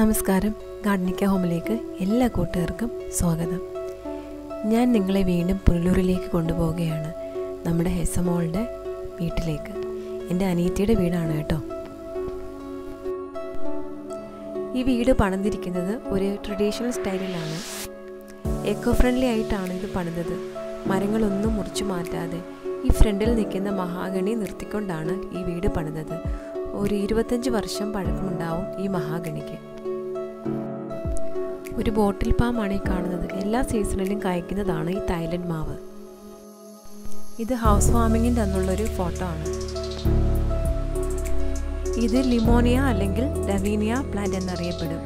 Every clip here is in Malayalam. നമസ്കാരം ഗാർഡനിക്ക ഹോമിലേക്ക് എല്ലാ കൂട്ടുകാർക്കും സ്വാഗതം. ഞാൻ നിങ്ങളെ വീണ്ടും പുനലൂരിലേക്ക് കൊണ്ടുപോവുകയാണ്, നമ്മുടെ ഹെസമോളുടെ വീട്ടിലേക്ക്. എൻ്റെ അനീറ്റയുടെ വീടാണ് കേട്ടോ. ഈ വീട് പണിതിരിക്കുന്നത് ഒരു ട്രഡീഷണൽ സ്റ്റൈലിലാണ്. എക്കോ ഫ്രണ്ട്ലി ആയിട്ടാണ് ഇത് പണിതത്. മരങ്ങളൊന്നും മുറിച്ചു മാറ്റാതെ ഈ ഫ്രണ്ടിൽ നിൽക്കുന്ന മഹാഗണി നിർത്തിക്കൊണ്ടാണ് ഈ വീട് പണിതത്. ഒരു 25 വർഷം പഴക്കമുണ്ടാവും ഈ മഹാഗണിക്ക്. ഒരു ബോട്ടിൽ പാമാണ് ഈ കാണുന്നത്. എല്ലാ സീസണിലും കായ്ക്കുന്നതാണ് ഈ തായ്ലൻഡ് മാവ്. ഇത് ഹൗസ് വാമിങ്ങിൻ്റെ അന്നുള്ളൊരു ഫോട്ടോ ആണ്. ഇത് ലിമോണിയ അല്ലെങ്കിൽ ഡവീനിയ പ്ലാന്റ് എന്നറിയപ്പെടും.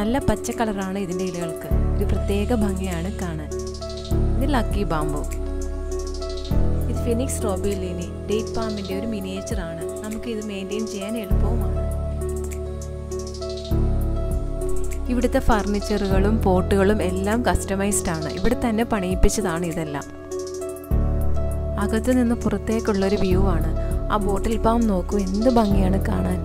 നല്ല പച്ച കളറാണ് ഇതിൻ്റെ ഇലകൾക്ക്. ഒരു പ്രത്യേക ഭംഗിയാണ് കാണാൻ. ഇത് ലക്കി ബാംബു. ഇത് ഫിനിക്സ് റോബിലിനി ഡേറ്റ് പാമ്പിൻ്റെ ഒരു മിനിയേച്ചറാണ്. നമുക്കിത് മെയിൻറ്റെയിൻ ചെയ്യാൻ എളുപ്പവുമാണ്. ഇവിടുത്തെ ഫർണിച്ചറുകളും പോട്ടുകളും എല്ലാം കസ്റ്റമൈസ്ഡ് ആണ്. ഇവിടെ തന്നെ പണിയിപ്പിച്ചതാണ് ഇതെല്ലാം. അകത്തു നിന്ന് പുറത്തേക്കുള്ളൊരു വ്യൂ ആണ്. ആ ബോട്ടിൽ പാം നോക്കൂ, എന്ത് ഭംഗിയാണ് കാണാൻ.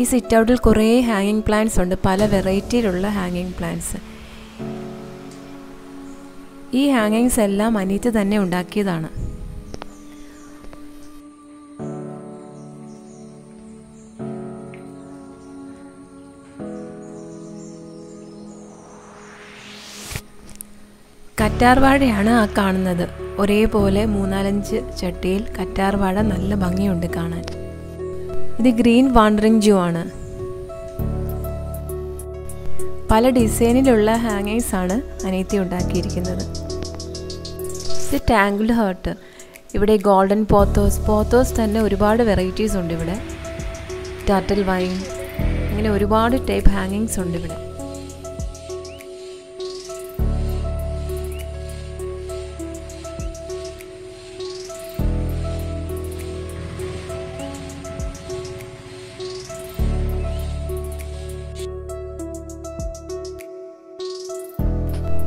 ഈ സിറ്റ് ഔട്ടിൽ കുറേ ഹാങ്ങിങ് പ്ലാന്റ്സ് ഉണ്ട്, പല വെറൈറ്റിയിലുള്ള ഹാങ്ങിങ് പ്ലാന്റ്സ്. ഈ ഹാങ്ങിങ്സ് എല്ലാം അനീറ്റ് തന്നെ ഉണ്ടാക്കിയതാണ്. കറ്റാർവാഴയാണ് ആ കാണുന്നത്. ഒരേപോലെ 3-4 ചട്ടിയിൽ കറ്റാർവാഴ നല്ല ഭംഗിയുണ്ട് കാണാൻ. ഇത് ഗ്രീൻ വാണ്ടറിംഗ് ജൂ ആണ്. പല ഡിസൈനിലുള്ള ഹാങ്ങേഴ്സ് ആണ് അനീത്തി ഉണ്ടാക്കിയിരിക്കുന്നത്. ഇത് ടാങ്കിൾഡ് ഹേർട്ട്. ഇവിടെ ഗോൾഡൻ പോത്തോസ് തന്നെ ഒരുപാട് വെറൈറ്റീസ് ഉണ്ട് ഇവിടെ. ടാർട്ടൽ വൈൻ, ഇങ്ങനെ ഒരുപാട് ടൈപ്പ് ഹാങ്ങിങ്സ് ഉണ്ട് ഇവിടെ.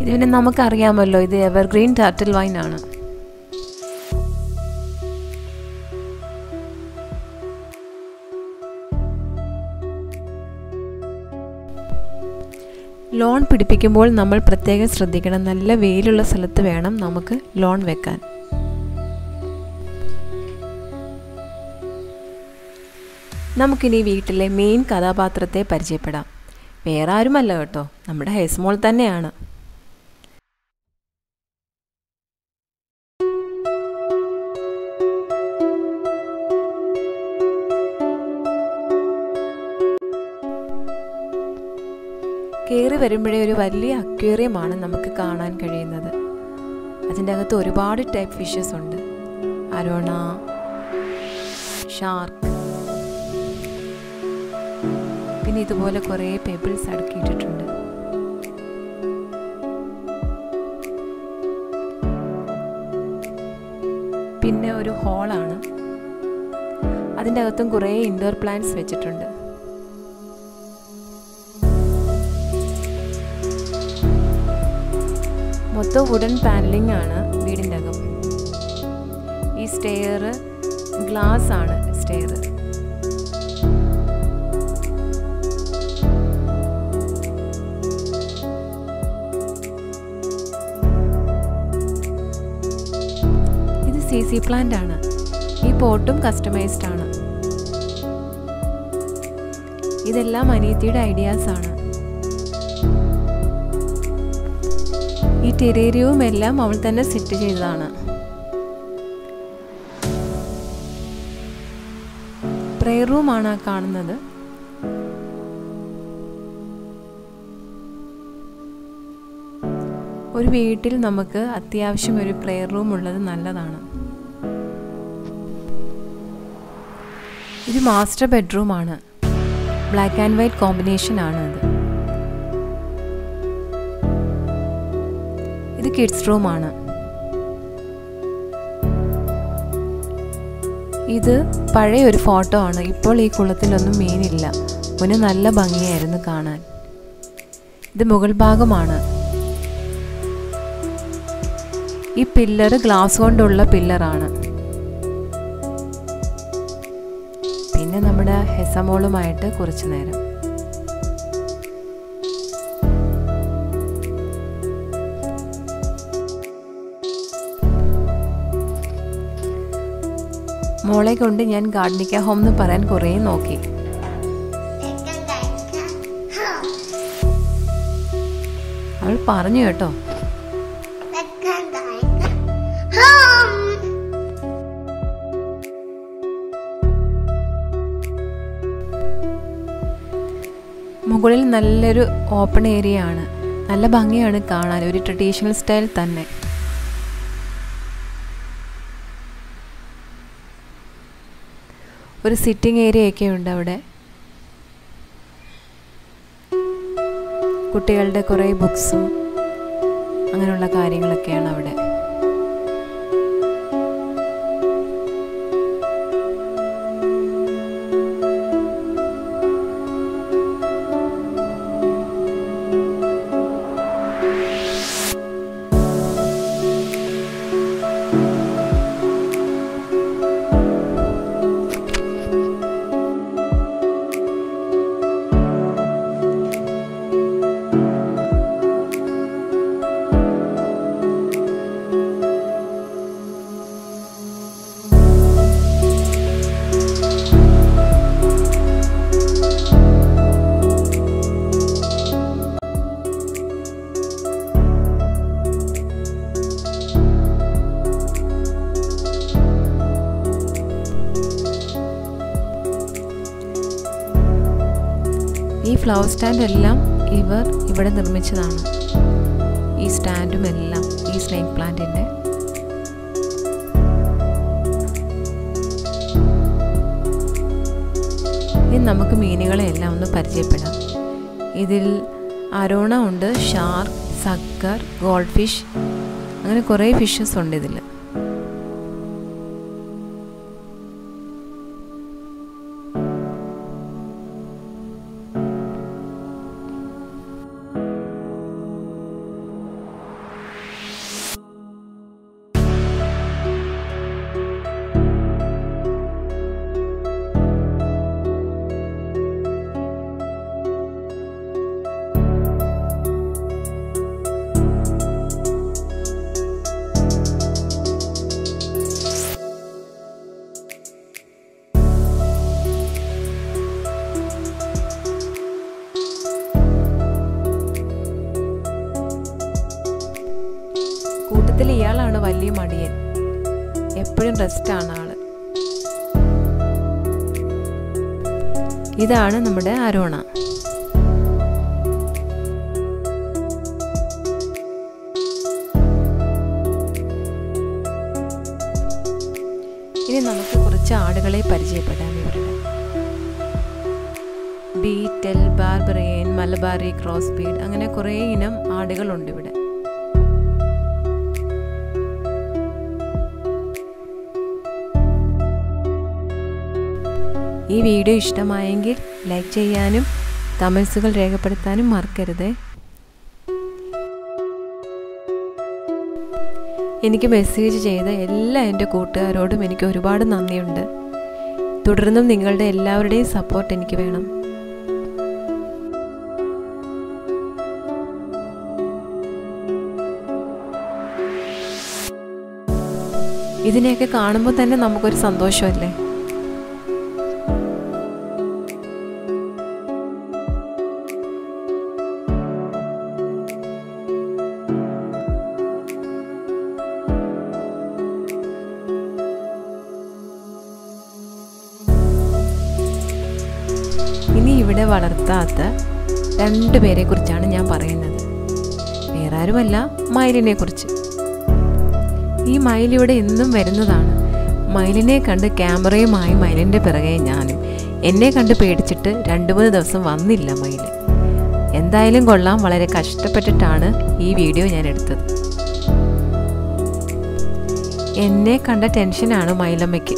ഇതിനെ നമുക്കറിയാമല്ലോ, ഇത് എവർഗ്രീൻ ടാർട്ടൽ വൈൻ ആണ്. ലോൺ പിടിപ്പിക്കുമ്പോൾ നമ്മൾ പ്രത്യേകം ശ്രദ്ധിക്കണം. നല്ല വെയിലുള്ള സ്ഥലത്ത് വേണം നമുക്ക് ലോൺ വെക്കാൻ. നമുക്കിനി വീട്ടിലെ മെയിൻ കഥാപാത്രത്തെ പരിചയപ്പെടാം. വേറെ ആരുമല്ല കേട്ടോ, നമ്മുടെ ഹെസ്മോൾ തന്നെയാണ്. കയറി വരുമ്പോഴേ ഒരു വലിയ അക്വേറിയമാണ് നമുക്ക് കാണാൻ കഴിയുന്നത്. അതിൻ്റെ അകത്ത് ഒരുപാട് ടൈപ്പ് ഫിഷസ് ഉണ്ട്. അരോണ, ഷാർക്ക്, പിന്നെ ഇതുപോലെ കുറേ പേബിൾസ് അടുക്കിയിട്ടിട്ടുണ്ട്. പിന്നെ ഒരു ഹോളാണ്, അതിൻ്റെ അകത്തും കുറേ ഇൻഡോർ പ്ലാന്റ്സ് വെച്ചിട്ടുണ്ട്. മൊത്തം വുഡൻ പാനലിംഗ് ആണ് വീടിൻ്റെ അകം. ഈ സ്റ്റെയർ ഗ്ലാസ് ആണ്. സ്റ്റെയർ ഇത് CC പ്ലാന്റ് ആണ്. ഈ പോട്ടും കസ്റ്റമൈസ്ഡ് ആണ്. ഇതെല്ലാം അനീത്തിയുടെ ഐഡിയാസ് ആണ്. ഈ ടെറേറിയവും എല്ലാം അവൾ തന്നെ സെറ്റ് ചെയ്തതാണ്. പ്രെയർ റൂമാണ് ആ കാണുന്നത്. ഒരു വീട്ടിൽ നമുക്ക് അത്യാവശ്യം ഒരു പ്രെയർ റൂം ഉള്ളത് നല്ലതാണ്. ഇത് മാസ്റ്റർ ബെഡ്റൂമാണ്. ബ്ലാക്ക് ആൻഡ് വൈറ്റ് കോമ്പിനേഷൻ ആണ് അത്. കിഡ്സ് റൂമാണ് ഇത്. പഴയ ഒരു ഫോട്ടോ ആണ്. ഇപ്പോൾ ഈ കുളത്തിലൊന്നും മീനില്ല. മുന്നേ നല്ല ഭംഗിയായിരുന്നു കാണാൻ. ഇത് മുകൾ ഭാഗമാണ്. ഈ പില്ലർ ഗ്ലാസ് കൊണ്ടുള്ള പില്ലറാണ്. പിന്നെ നമ്മൾ നമ്മുടെ ഹെസമോളുമായിട്ട് കുറച്ചു നേരം. മോളെ കൊണ്ട് ഞാൻ ഗാർഡനിക്ക ഹോം എന്ന് പറയാൻ കുറേ നോക്കി. അവൾ പറഞ്ഞു കേട്ടോ. മുകളിൽ നല്ലൊരു ഓപ്പൺ ഏരിയ ആണ്, നല്ല ഭംഗിയാണ് കാണാൻ, ഒരു ട്രഡീഷണൽ സ്റ്റൈൽ തന്നെ. ഒരു സിറ്റിംഗ് ഏരിയയൊക്കെ ഉണ്ട് അവിടെ. കുട്ടികളുടെ കുറേ ബുക്സും അങ്ങനെയുള്ള കാര്യങ്ങളൊക്കെയാണ് അവിടെ. ഈ ഫ്ലവർ സ്റ്റാൻഡ് എല്ലാം ഇവർ ഇവിടെ നിർമ്മിച്ചതാണ്. ഈ സ്റ്റാൻഡും എല്ലാം ഈ സ്നേക്ക് പ്ലാന്റിൻ്റെ. ഇനി നമുക്ക് മീനുകളെ എല്ലാം ഒന്ന് പരിചയപ്പെടാം. ഇതിൽ അരോണ ഉണ്ട്, ഷാർക്ക്, സക്കർ, ഗോൾഡ് ഫിഷ്, അങ്ങനെ കുറേ ഫിഷസ് ഉണ്ട് ഇതിൽ. ഇയാളാണ് വലിയ മടിയൻ, എപ്പോഴും റെസ്റ്റാണ് ആള്. ഇതാണ് നമ്മുടെ അരോണ. ഇനി നമുക്ക് കുറച്ച് ആടുകളെ പരിചയപ്പെടാം. ഇവരുടെ Beetal, barbarian, Malabari, cross breed, അങ്ങനെ കുറേ ഇനം ആടുകളുണ്ട് ഇവിടെ. ഈ വീഡിയോ ഇഷ്ടമായെങ്കിൽ ലൈക്ക് ചെയ്യാനും കമൻസുകൾ രേഖപ്പെടുത്താനും മറക്കരുത്. എനിക്ക് മെസ്സേജ് ചെയ്ത എല്ലാ എൻ്റെ കൂട്ടുകാരോടും എനിക്ക് ഒരുപാട് നന്ദിയുണ്ട്. തുടർന്നും നിങ്ങളുടെ എല്ലാവരുടെയും സപ്പോർട്ട് എനിക്ക് വേണം. ഇതിനെയൊക്കെ കാണുമ്പോൾ തന്നെ നമുക്കൊരു സന്തോഷമല്ലേ. ഇനി ഇവിടെ വളർത്താത്ത രണ്ടുപേരെ കുറിച്ചാണ് ഞാൻ പറയുന്നത്. വേറെ ആരുമല്ല, മയിലിനെ കുറിച്ച്. ഈ മയിലിവിടെ എന്നും വരുന്നതാണ്. മയിലിനെ കണ്ട് ക്യാമറയുമായി മയിലിൻ്റെ പിറകെ ഞാനും. എന്നെ കണ്ട് പേടിച്ചിട്ട് 2-3 ദിവസം വന്നില്ല മയിൽ. എന്തായാലും കൊള്ളാം, വളരെ കഷ്ടപ്പെട്ടിട്ടാണ് ഈ വീഡിയോ ഞാൻ എടുത്തത്. എന്നെ കണ്ട ടെൻഷനാണ് മയിലമ്മയ്ക്ക്.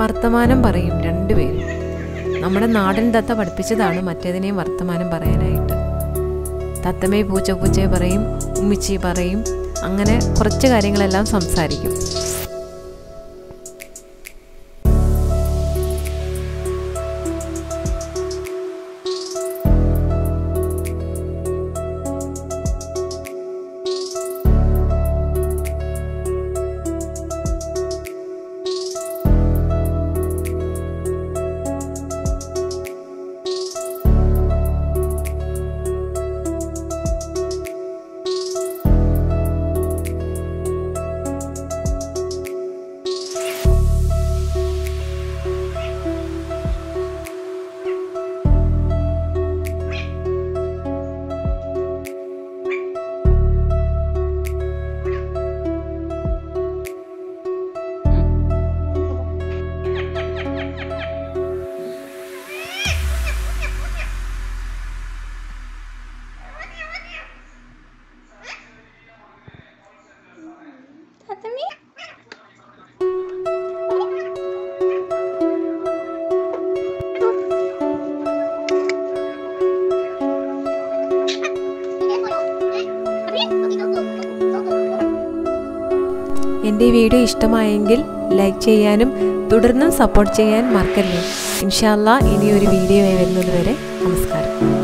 വർത്തമാനം പറയും രണ്ടുപേരും. നമ്മുടെ നാടൻ തത്ത പഠിപ്പിച്ചതാണ് മറ്റേതിനെയും വർത്തമാനം പറയാനായിട്ട്. തത്തമ്മേ പൂച്ച പൂച്ചയെ പറയും, ഉമ്മിച്ചി പറയും, അങ്ങനെ കുറച്ച് കാര്യങ്ങളെല്ലാം സംസാരിക്കും. എൻ്റെ വീഡിയോ ഇഷ്ടമായെങ്കിൽ ലൈക്ക് ചെയ്യാനും തുടർന്നും സപ്പോർട്ട് ചെയ്യാൻ മറക്കല്ലേ. ഇൻഷാ അല്ലാ ഇനിയൊരു വീഡിയോ വരുന്നത് വരെ നമസ്കാരം.